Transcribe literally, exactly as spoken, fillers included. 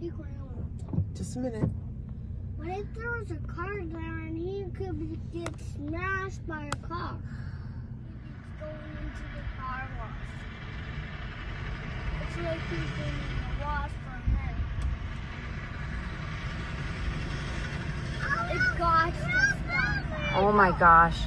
He ground. Just a minute. What if there was a car there and he could get smashed by a car? He's going into the car wash. It's like he's in the wash for a minute. It got stuck. Oh my gosh.